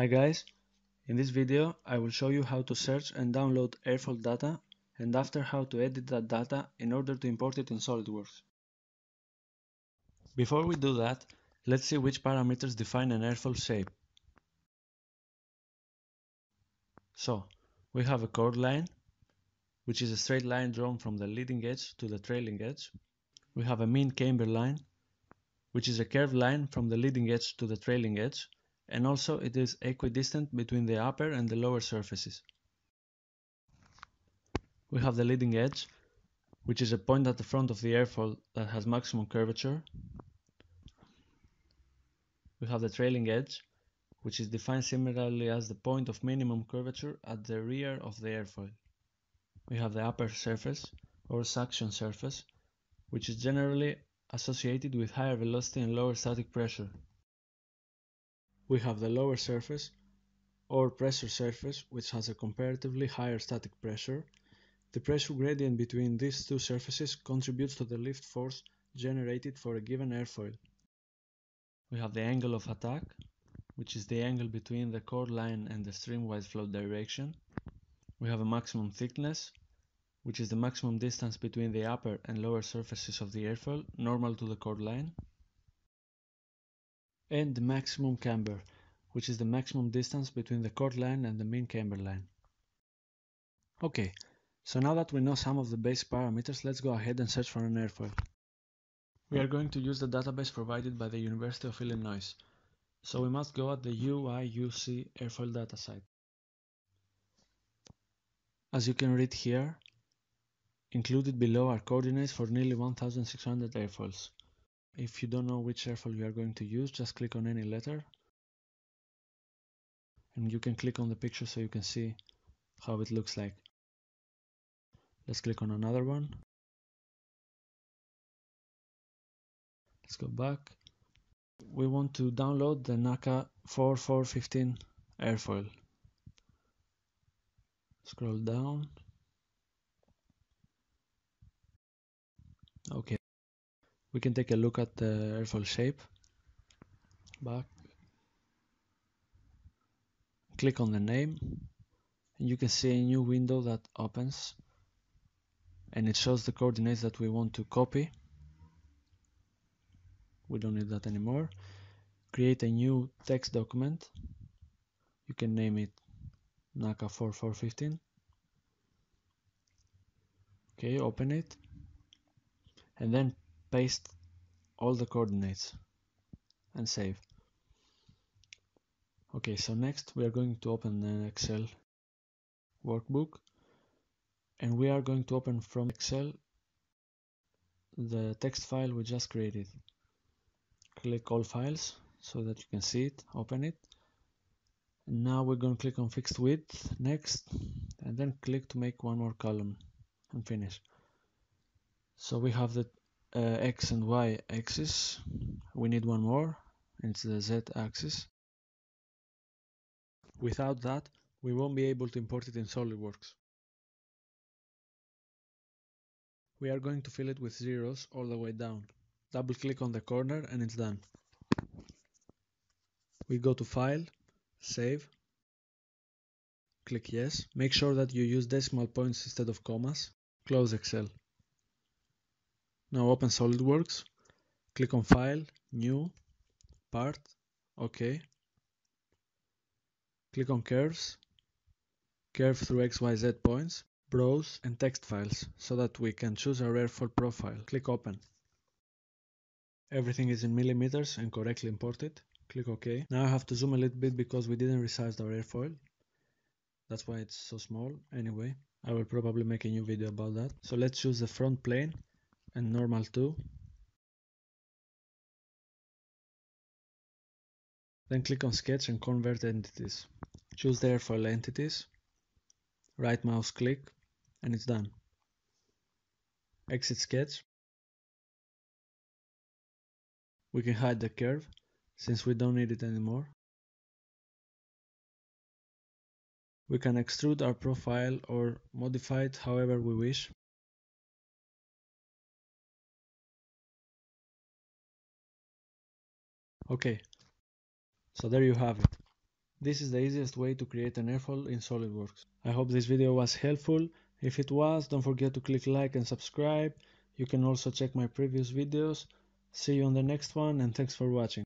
Hi guys, in this video I will show you how to search and download airfoil data and after how to edit that data in order to import it in SOLIDWORKS. Before we do that, let's see which parameters define an airfoil shape. So, we have a chord line, which is a straight line drawn from the leading edge to the trailing edge. We have a mean camber line, which is a curved line from the leading edge to the trailing edge, and also it is equidistant between the upper and the lower surfaces. We have the leading edge, which is a point at the front of the airfoil that has maximum curvature. We have the trailing edge, which is defined similarly as the point of minimum curvature at the rear of the airfoil. We have the upper surface, or suction surface, which is generally associated with higher velocity and lower static pressure. We have the lower surface, or pressure surface, which has a comparatively higher static pressure. The pressure gradient between these two surfaces contributes to the lift force generated for a given airfoil. We have the angle of attack, which is the angle between the chord line and the streamwise float direction. We have a maximum thickness, which is the maximum distance between the upper and lower surfaces of the airfoil, normal to the chord line. And the maximum camber, which is the maximum distance between the chord line and the mean camber line. Okay, so now that we know some of the basic parameters, let's go ahead and search for an airfoil. We are going to use the database provided by the University of Illinois, so we must go at the UIUC airfoil data site. As you can read here, included below are coordinates for nearly 1,600 airfoils. If you don't know which airfoil you are going to use, just click on any letter and you can click on the picture so you can see how it looks like. Let's click on another one. Let's go back. We want to download the NACA 4415 airfoil. Scroll down. Okay. We can take a look at the airfoil shape. Back. Click on the name. And you can see a new window that opens. And it shows the coordinates that we want to copy. We don't need that anymore. Create a new text document. You can name it NACA 4415. Okay, open it. And then paste all the coordinates and save. Okay, so next we are going to open an Excel workbook and we are going to open from Excel the text file we just created. Click all files so that you can see it, open it. Now we're going to click on fixed width, next, and then click to make one more column and finish. So we have the X and Y axis, we need one more, it's the Z axis. Without that, we won't be able to import it in SOLIDWORKS. We are going to fill it with zeros all the way down. Double click on the corner and it's done. We go to File, Save, click Yes. Make sure that you use decimal points instead of commas. Close Excel. Now open SOLIDWORKS, click on File, New, Part, OK. Click on Curves, Curve through XYZ points, Browse and Text Files, so that we can choose our airfoil profile. Click Open. Everything is in millimeters and correctly imported. Click OK. Now I have to zoom a little bit because we didn't resize our airfoil. That's why it's so small. Anyway, I will probably make a new video about that. So let's choose the front plane and normal too. Then click on Sketch and Convert Entities. Choose the airfoil entities, right mouse click, and it's done. Exit Sketch. We can hide the curve, since we don't need it anymore. We can extrude our profile or modify it however we wish. Okay, so there you have it. This is the easiest way to create an airfoil in SolidWorks. I hope this video was helpful. If it was, don't forget to click like and subscribe. You can also check my previous videos. See you on the next one, and thanks for watching.